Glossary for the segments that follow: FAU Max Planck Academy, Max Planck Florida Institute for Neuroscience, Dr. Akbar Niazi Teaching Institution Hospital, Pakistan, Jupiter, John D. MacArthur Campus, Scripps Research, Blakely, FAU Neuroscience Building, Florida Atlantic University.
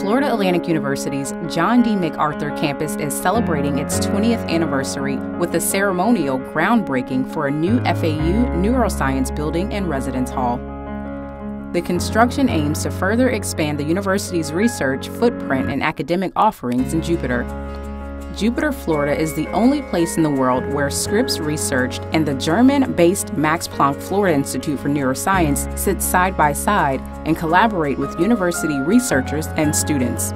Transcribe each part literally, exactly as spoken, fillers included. Florida Atlantic University's John D. MacArthur Campus is celebrating its twentieth anniversary with a ceremonial groundbreaking for a new F A U Neuroscience Building and Residence Hall. The construction aims to further expand the university's research footprint and academic offerings in Jupiter. Jupiter, Florida is the only place in the world where Scripps Research and the German-based Max Planck Florida Institute for Neuroscience sit side by side and collaborate with university researchers and students.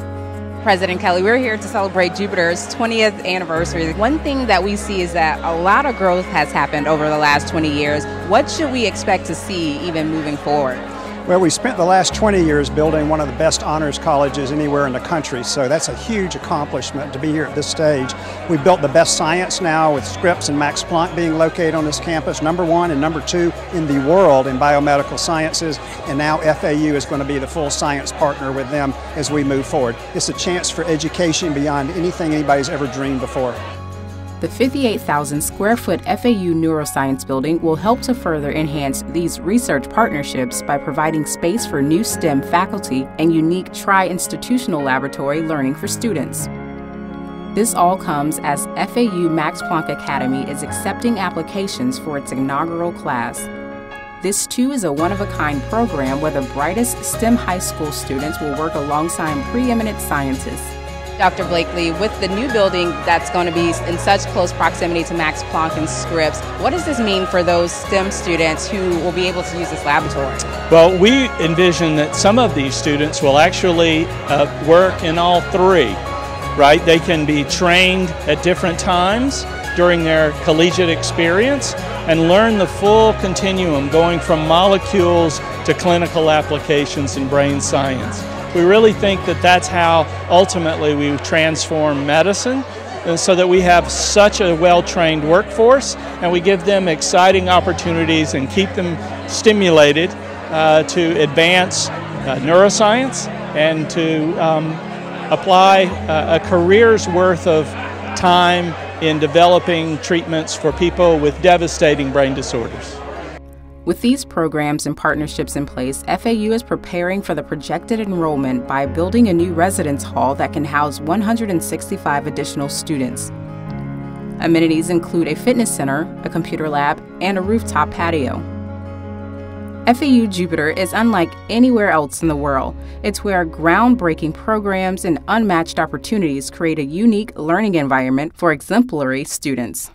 President Kelly, we're here to celebrate Jupiter's twentieth anniversary. One thing that we see is that a lot of growth has happened over the last twenty years. What should we expect to see even moving forward? Well, we spent the last twenty years building one of the best honors colleges anywhere in the country, so that's a huge accomplishment to be here at this stage. We've built the best science now with Scripps and Max Planck being located on this campus, number one and number two in the world in biomedical sciences, and now F A U is going to be the full science partner with them as we move forward. It's a chance for education beyond anything anybody's ever dreamed before. The fifty-eight thousand square foot F A U Neuroscience Building will help to further enhance these research partnerships by providing space for new STEM faculty and unique tri-institutional laboratory learning for students. This all comes as F A U Max Planck Academy is accepting applications for its inaugural class. This too is a one-of-a-kind program where the brightest STEM high school students will work alongside preeminent scientists. Doctor Blakely, with the new building that's going to be in such close proximity to Max Planck and Scripps, what does this mean for those STEM students who will be able to use this laboratory? Well, we envision that some of these students will actually uh, work in all three, right? They can be trained at different times during their collegiate experience and learn the full continuum going from molecules to clinical applications in brain science. We really think that that's how ultimately we transform medicine, and so that we have such a well-trained workforce and we give them exciting opportunities and keep them stimulated uh, to advance uh, neuroscience and to um, apply uh, a career's worth of time in developing treatments for people with devastating brain disorders. With these programs and partnerships in place, F A U is preparing for the projected enrollment by building a new residence hall that can house one hundred sixty-five additional students. Amenities include a fitness center, a computer lab, and a rooftop patio. F A U Jupiter is unlike anywhere else in the world. It's where groundbreaking programs and unmatched opportunities create a unique learning environment for exemplary students.